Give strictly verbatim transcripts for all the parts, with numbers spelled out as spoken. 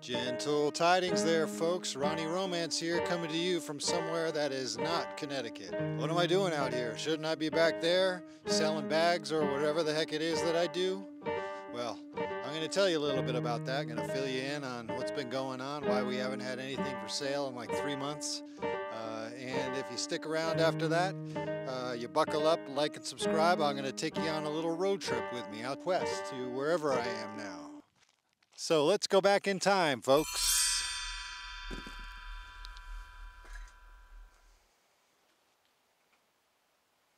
Gentle tidings there, folks. Ronnie Romance here, coming to you from somewhere that is not Connecticut. What am I doing out here? Shouldn't I be back there selling bags or whatever the heck it is that I do? Well, I'm going to tell you a little bit about that. I'm going to fill you in on what's been going on, why we haven't had anything for sale in like three months. Uh, and if you stick around after that, uh, you buckle up, like and subscribe. I'm going to take you on a little road trip with me out west to wherever I am now. So let's go back in time, folks.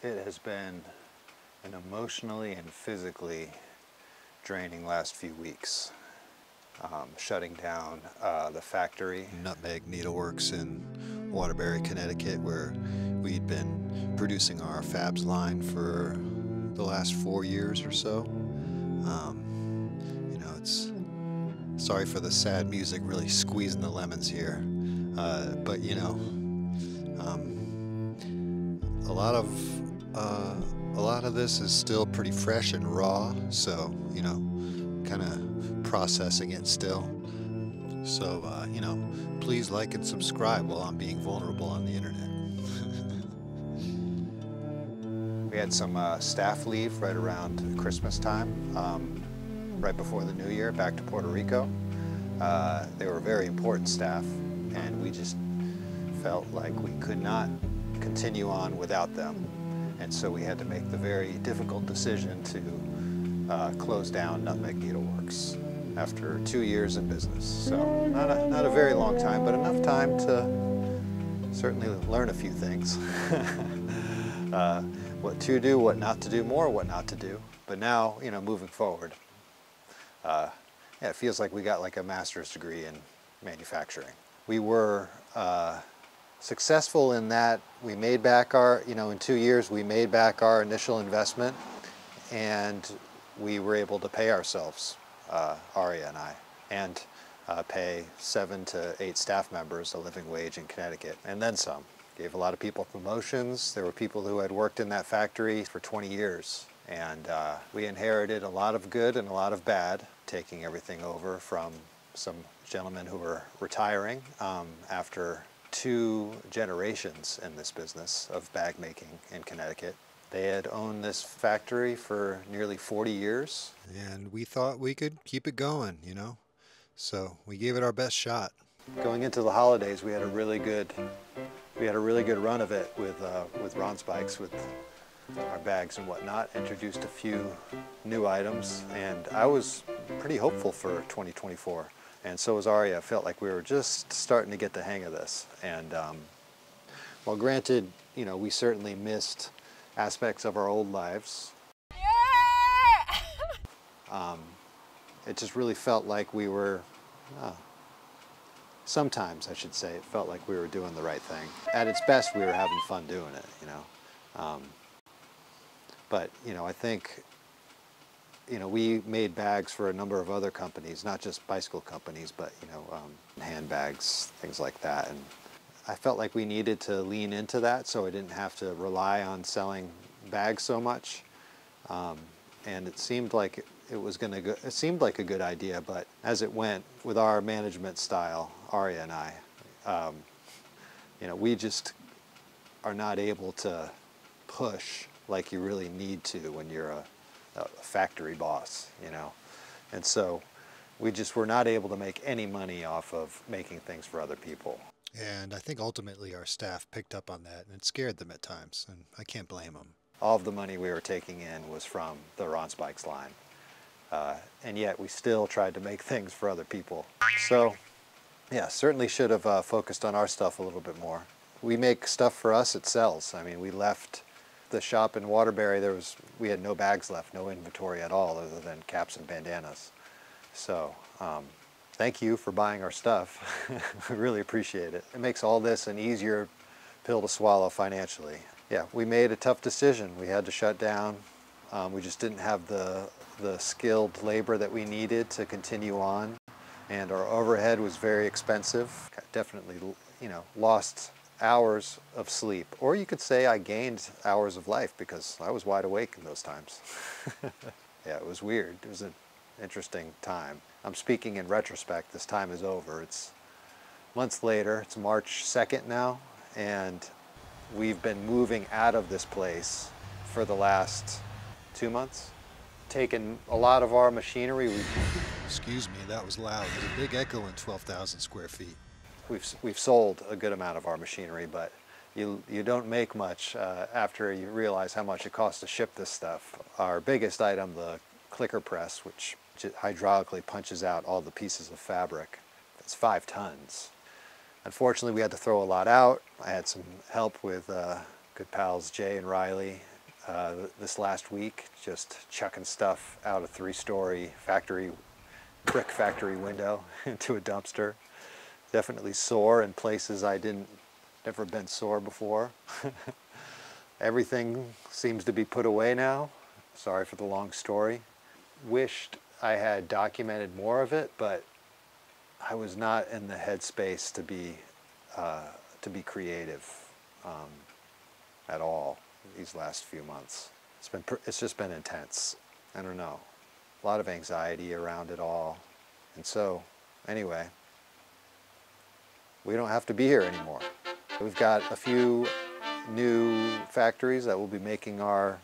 It has been an emotionally and physically draining last few weeks. Um, shutting down uh, the factory, Nutmeg Needleworks in Waterbury, Connecticut, where we'd been producing our Fabs line for the last four years or so. Um, you know, it's sorry for the sad music, really squeezing the lemons here. Uh, but you know, um, a lot of uh, a lot of this is still pretty fresh and raw. So you know, kind of processing it still. So uh, you know, please like and subscribe while I'm being vulnerable on the internet. We had some uh, staff leave right around Christmas time. Um, right before the new year, back to Puerto Rico. Uh, they were very important staff, and we just felt like we could not continue on without them. And so we had to make the very difficult decision to uh, close down Nutmeg Needleworks after two years in business. So not a, not a very long time, but enough time to certainly learn a few things. uh, what to do, what not to do, more what not to do. But now, you know, moving forward, Uh, yeah, it feels like we got like a master's degree in manufacturing. We were uh, successful in that we made back our, you know, in two years we made back our initial investment, and we were able to pay ourselves, uh, Aria and I, and uh, pay seven to eight staff members a living wage in Connecticut, and then some. Gave a lot of people promotions. There were people who had worked in that factory for twenty years. And uh, we inherited a lot of good and a lot of bad, taking everything over from some gentlemen who were retiring um, after two generations in this business of bag making in Connecticut. They had owned this factory for nearly forty years. And we thought we could keep it going, you know, so we gave it our best shot. Going into the holidays, we had a really good, we had a really good run of it with, uh, with Ron's Bikes, with our bags and whatnot, introduced a few new items, and I was pretty hopeful for twenty twenty-four, and so was Aria. I felt like we were just starting to get the hang of this, and um, well, granted, you know, we certainly missed aspects of our old lives. Yeah! um, it just really felt like we were, uh, sometimes I should say, it felt like we were doing the right thing. At its best, we were having fun doing it, you know. Um, But, you know, I think, you know, we made bags for a number of other companies, not just bicycle companies, but, you know, um, handbags, things like that. And I felt like we needed to lean into that so I didn't have to rely on selling bags so much. Um, and it seemed like it, it was going to go, it seemed like a good idea, but as it went with our management style, Aria and I, um, you know, we just are not able to push like you really need to when you're a, a factory boss, you know. And so we just were not able to make any money off of making things for other people. And I think ultimately our staff picked up on that, and it scared them at times, and I can't blame them. All of the money we were taking in was from the Ron's Bikes line. Uh, and yet we still tried to make things for other people. So yeah, certainly should have uh, focused on our stuff a little bit more. We make stuff for us, it sells. I mean, we left the shop in Waterbury, there was, we had no bags left, no inventory at all other than caps and bandanas. So um, thank you for buying our stuff. We really appreciate it. It makes all this an easier pill to swallow financially. Yeah, we made a tough decision. We had to shut down. Um, we just didn't have the, the skilled labor that we needed to continue on. And our overhead was very expensive. Definitely, you know, lost hours of sleep, or you could say I gained hours of life because I was wide awake in those times. Yeah, it was weird. It was a interesting time. I'm speaking in retrospect. This time is over. It's months later. It's March second now, and we've been moving out of this place for the last two months. Taken a lot of our machinery. We've Excuse me, that was loud. There's a big echo in twelve thousand square feet. We've, we've sold a good amount of our machinery, but you, you don't make much uh, after you realize how much it costs to ship this stuff. Our biggest item, the clicker press, which hydraulically punches out all the pieces of fabric, that's five tons. Unfortunately, we had to throw a lot out. I had some help with uh, good pals Jay and Riley uh, this last week, just chucking stuff out a three-story factory brick factory window into a dumpster. Definitely sore in places I didn't, never been sore before. Everything seems to be put away now. Sorry for the long story. Wished I had documented more of it, but I was not in the headspace to be uh, to be creative um, at all these last few months. It's been it's just been intense. I don't know. A lot of anxiety around it all. And so, anyway, we don't have to be here anymore. We've got a few new factories that will be making our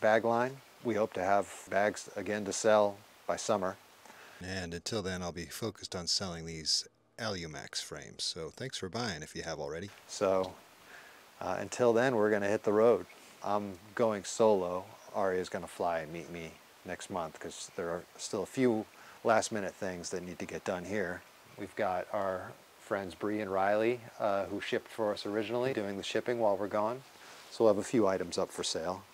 bag line. We hope to have bags again to sell by summer. And until then, I'll be focused on selling these Alumax frames. So thanks for buying if you have already. So uh, until then, we're gonna hit the road. I'm going solo. Aria's gonna fly and meet me next month because there are still a few last minute things that need to get done here. We've got our friends Bree and Riley uh, who shipped for us originally doing the shipping while we're gone. So we'll have a few items up for sale.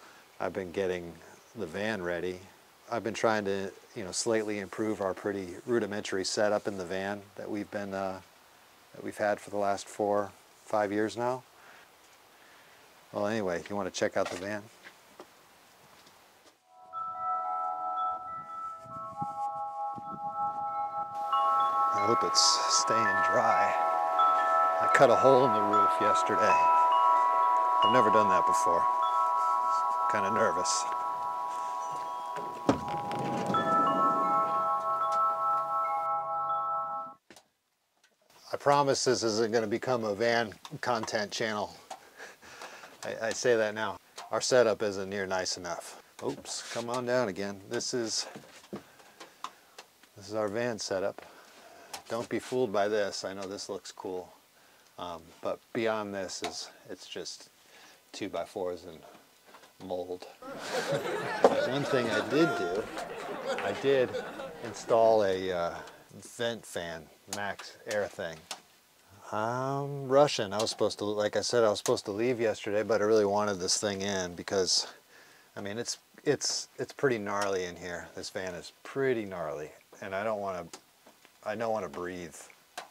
I've been getting the van ready. I've been trying to you know slightly improve our pretty rudimentary setup in the van that we've been uh, that we've had for the last four five years now. Well anyway, if you want to check out the van. I hope it's staying dry. I cut a hole in the roof yesterday. I've never done that before. Kind of nervous. I promise this isn't going to become a van content channel. I, I say that now. Our setup isn't near nice enough. Oops, come on down again. This is, this is our van setup. Don't be fooled by this. I know this looks cool, um, but beyond this is it's just two by fours and mold. One thing I did do, I did install a uh, vent fan, Max Air thing. I'm rushing. I was supposed to, like I said, I was supposed to leave yesterday, but I really wanted this thing in because, I mean, it's it's it's pretty gnarly in here. This van is pretty gnarly, and I don't want to. I don't want to breathe. I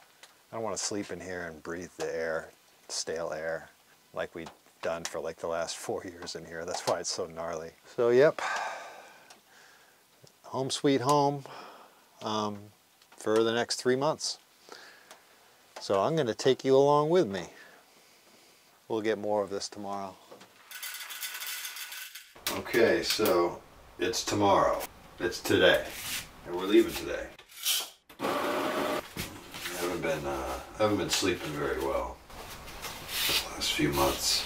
don't want to sleep in here and breathe the air, stale air, like we've done for like the last four years in here. That's why it's so gnarly. So yep, home sweet home um, for the next three months. So I'm gonna take you along with me. We'll get more of this tomorrow. Okay, so it's tomorrow. It's today, and we're leaving today. Been, uh, I haven't been sleeping very well the last few months,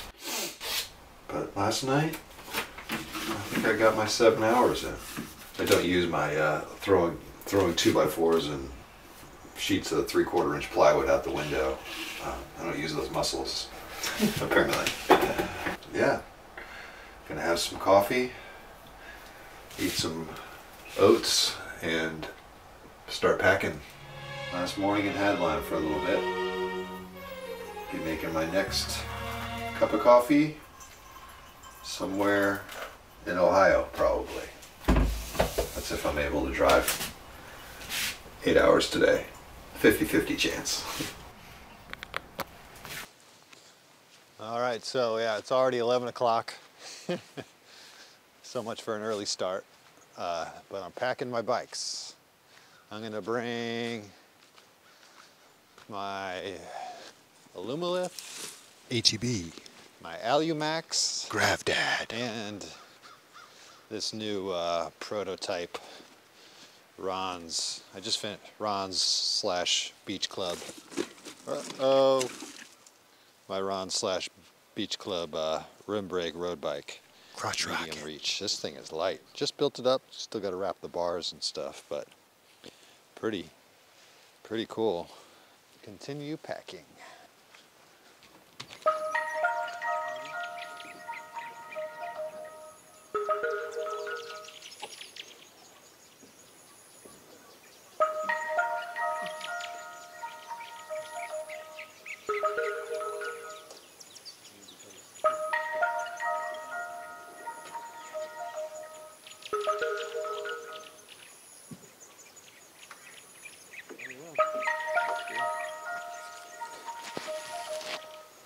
but last night I think I got my seven hours in. I don't use my uh, throwing throwing two by fours and sheets of three quarter inch plywood out the window. Uh, I don't use those muscles apparently. Yeah, gonna have some coffee, eat some oats, and start packing. Last morning in Headline for a little bit. Be making my next cup of coffee somewhere in Ohio, probably. That's if I'm able to drive eight hours today. fifty fifty chance. All right, so yeah, it's already eleven o'clock. So much for an early start. Uh, but I'm packing my bikes. I'm gonna bring my Alumalith, H E B, my Alumax, Gravdad, and this new uh, prototype Ron's. I just finished Ron's slash Beach Club. Uh-oh. My Ron slash Beach Club uh, Rimbreg road bike. Crotch rock. Medium reach. This thing is light. Just built it up. Still got to wrap the bars and stuff, but pretty, pretty cool. Continue packing.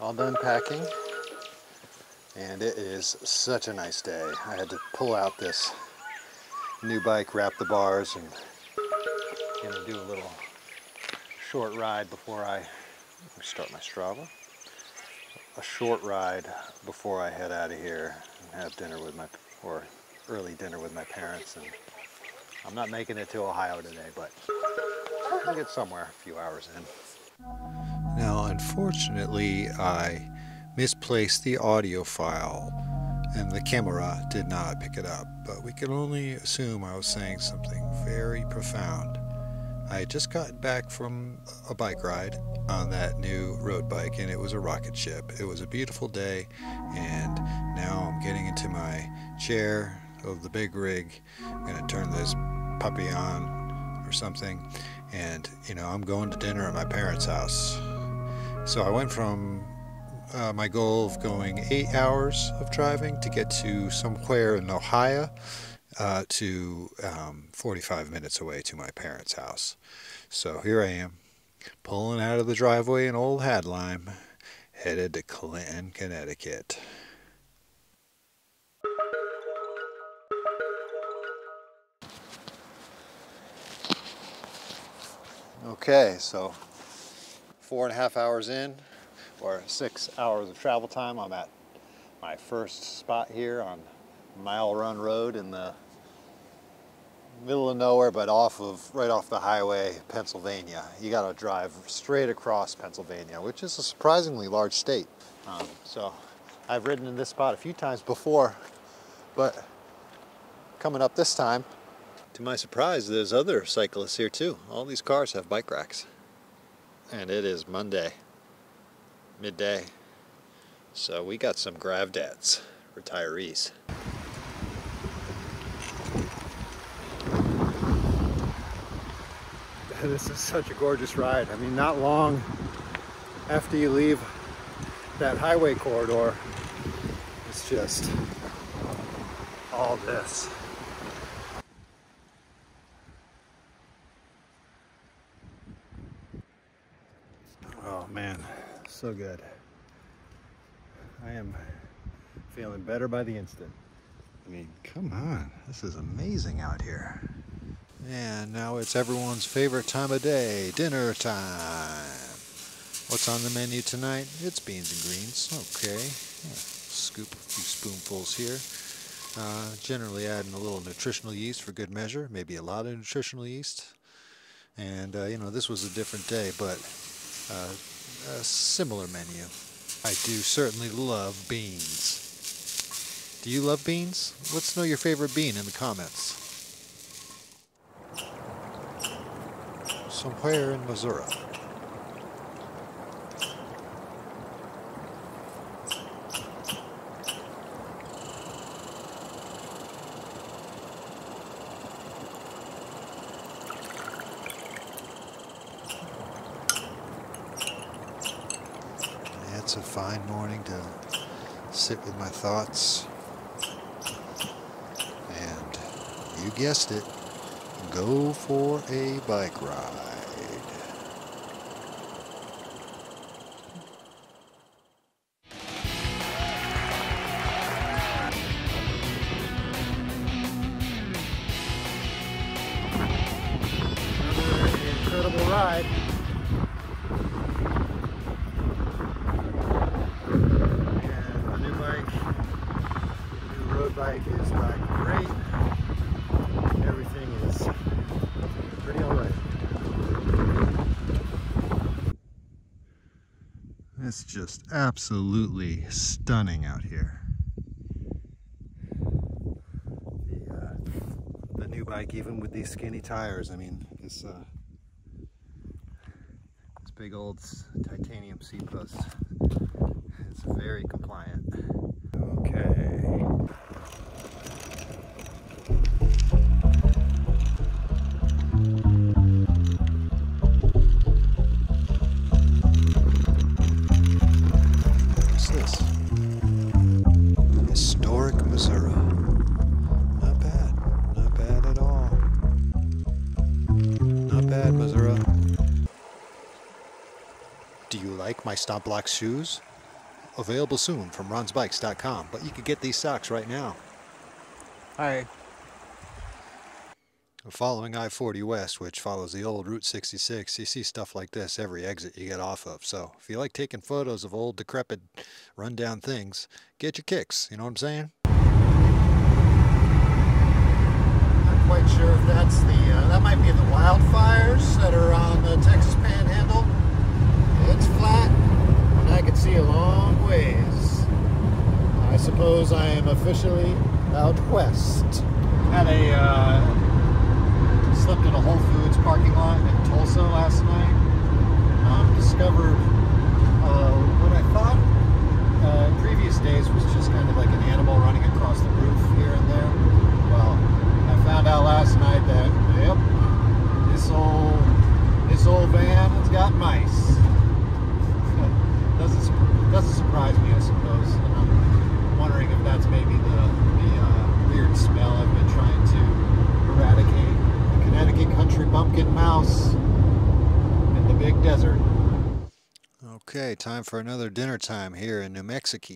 All done packing, and it is such a nice day. I had to pull out this new bike, wrap the bars, and gonna do a little short ride before I start my Strava. A short ride before I head out of here and have dinner with my, or early dinner with my parents. And I'm not making it to Ohio today, but I'll get somewhere a few hours in. Now, unfortunately, I misplaced the audio file and the camera did not pick it up, but we can only assume I was saying something very profound. I had just gotten back from a bike ride on that new road bike, and it was a rocket ship. It was a beautiful day, and now I'm getting into my chair of the big rig. I'm going to turn this puppy on or something, and, you know, I'm going to dinner at my parents' house. So I went from uh, my goal of going eight hours of driving to get to somewhere in Ohio uh, to um, forty-five minutes away to my parents' house. So here I am, pulling out of the driveway in Old Hadlime, headed to Clinton, Connecticut. Okay, so four and a half hours in, or six hours of travel time. I'm at my first spot here on Mile Run Road in the middle of nowhere, but off of, right off the highway, Pennsylvania. You gotta drive straight across Pennsylvania, which is a surprisingly large state. Um, so I've ridden in this spot a few times before, but coming up this time, to my surprise, there's other cyclists here too. All these cars have bike racks. And it is Monday, midday, so we got some gravdads, retirees. This is such a gorgeous ride. I mean, not long after you leave that highway corridor, it's just all this. Man, so good. I am feeling better by the instant. I mean, come on, this is amazing out here. And now it's everyone's favorite time of day, dinner time. What's on the menu tonight? It's beans and greens. Okay, yeah, scoop a few spoonfuls here. Uh, generally adding a little nutritional yeast for good measure, maybe a lot of nutritional yeast. And uh, you know, this was a different day, but Uh, a similar menu. I do certainly love beans. Do you love beans? Let's know your favorite bean in the comments. Somewhere in Missouri. It's a fine morning to sit with my thoughts, and you guessed it, go for a bike ride. Another incredible ride. Bike is not great. Everything is It's just absolutely stunning out here. The, uh, the new bike, even with these skinny tires, I mean, this, uh, this big old titanium seat post is very compliant. Okay. My Stomp Block shoes available soon from rons bikes dot com, but you can get these socks right now. Hi. Following I forty West, which follows the old Route sixty-six, you see stuff like this every exit you get off of. So if you like taking photos of old, decrepit, run-down things, get your kicks. You know what I'm saying? Not quite sure if that's the uh, that might be the wildfires that are on the Texas Panhandle. It's flat, and I can see a long ways. I suppose I am officially out west. Had a, uh, slept in a Whole Foods parking lot in Tulsa last night. Um, discovered uh, what I thought uh, in previous days was just kind of like an animal running across the roof here and there. Well, I found out last night that, yep, this old, this old van has got mice. Doesn't, doesn't surprise me, I suppose. And I'm wondering if that's maybe the, the uh, weird smell I've been trying to eradicate. The Connecticut country bumpkin mouse in the big desert. Okay, time for another dinner time here in New Mexico.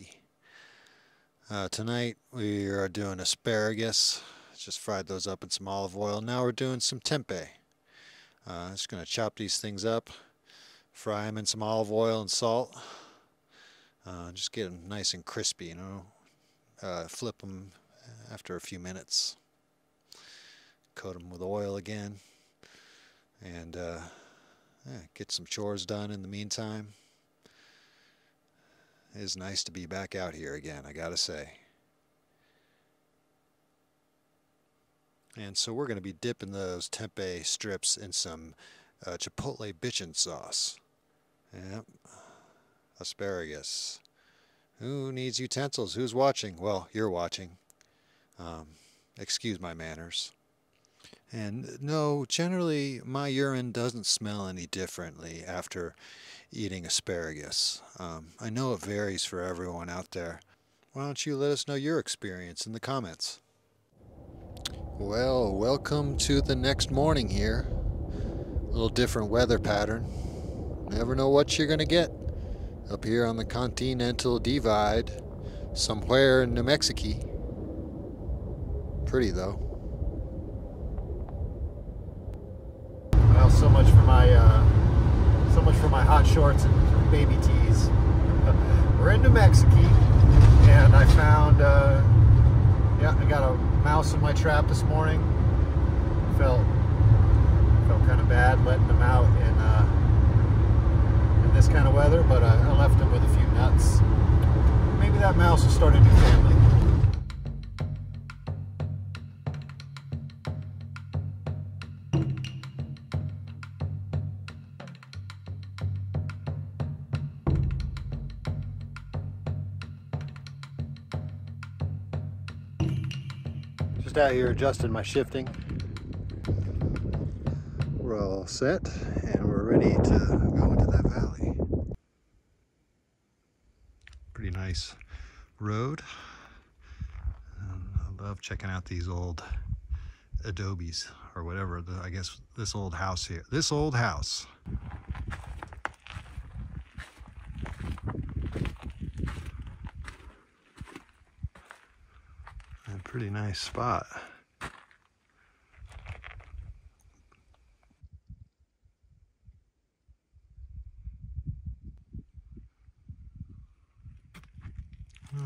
Uh, tonight we are doing asparagus. Just fried those up in some olive oil. Now we're doing some tempeh. Uh, I'm just going to chop these things up. Fry them in some olive oil and salt. Uh, just get them nice and crispy, you know. Uh, flip them after a few minutes. Coat them with oil again. And uh, yeah, get some chores done in the meantime. It is nice to be back out here again, I gotta say. And so we're going to be dipping those tempeh strips in some uh, Chipotle bitchin' sauce. Yep. Asparagus. Who needs utensils? Who's watching? Well, you're watching. Um, excuse my manners. And no, generally my urine doesn't smell any differently after eating asparagus. Um, I know it varies for everyone out there. Why don't you let us know your experience in the comments? Well, welcome to the next morning here. A little different weather pattern. Never know what you're going to get. Up here on the Continental Divide, somewhere in New Mexico. Pretty though. Well, so much for my uh, so much for my hot shorts and baby tees. We're in New Mexico, and I found uh, yeah, I got a mouse in my trap this morning. Felt felt kind of bad letting them out and. Uh, this kind of weather, but uh, I left him with a few nuts. Maybe that mouse will start a new family. Just out here adjusting my shifting. We're all set and we're ready to go into that valley. Nice road. Um, I love checking out these old adobes or whatever. The, I guess this old house here. This old house. A pretty nice spot.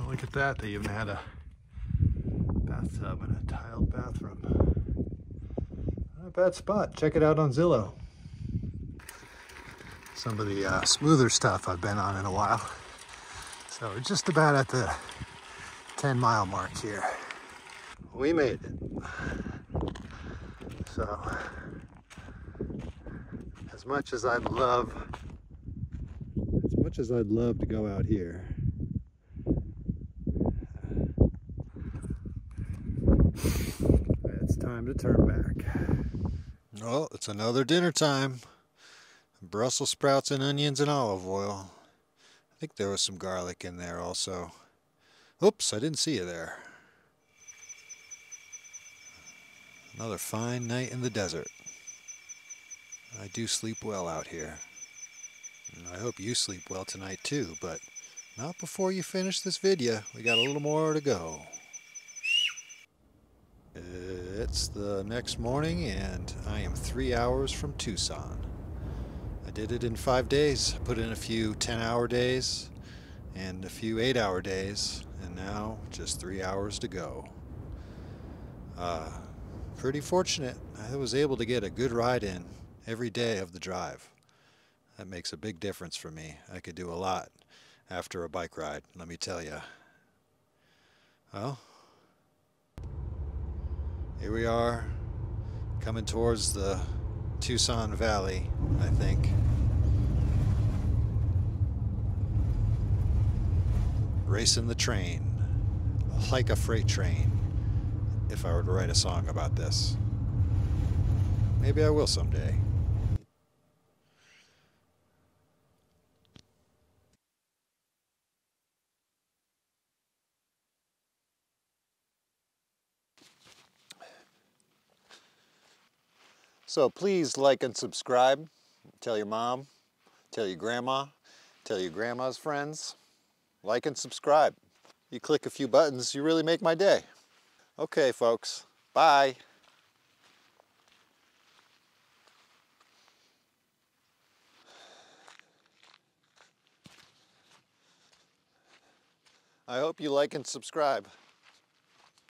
Look at that, they even had a bathtub and a tiled bathroom. Not a bad spot. Check it out on Zillow. some of the uh, smoother stuff I've been on in a while. So we're just about at the ten mile mark here. We made it. So as much as I'd love, as much as I'd love to go out here, it's time to turn back. Well, it's another dinner time. Brussels sprouts and onions and olive oil. I think there was some garlic in there also. Oops, I didn't see you there. Another fine night in the desert. I do sleep well out here. And I hope you sleep well tonight too, but not before you finish this video. We got a little more to go. It's the next morning and I am three hours from Tucson. I did it in five days. Put in a few ten hour days and a few eight hour days, and now just three hours to go. Uh, pretty fortunate. I was able to get a good ride in every day of the drive. That makes a big difference for me. I could do a lot after a bike ride, let me tell you. Well, here we are, coming towards the Tucson Valley, I think. Racing the train, like a freight train, if I were to write a song about this. Maybe I will someday. So please like and subscribe. Tell your mom, tell your grandma, tell your grandma's friends. Like and subscribe. You click a few buttons, you really make my day. Okay, folks, bye. I hope you like and subscribe.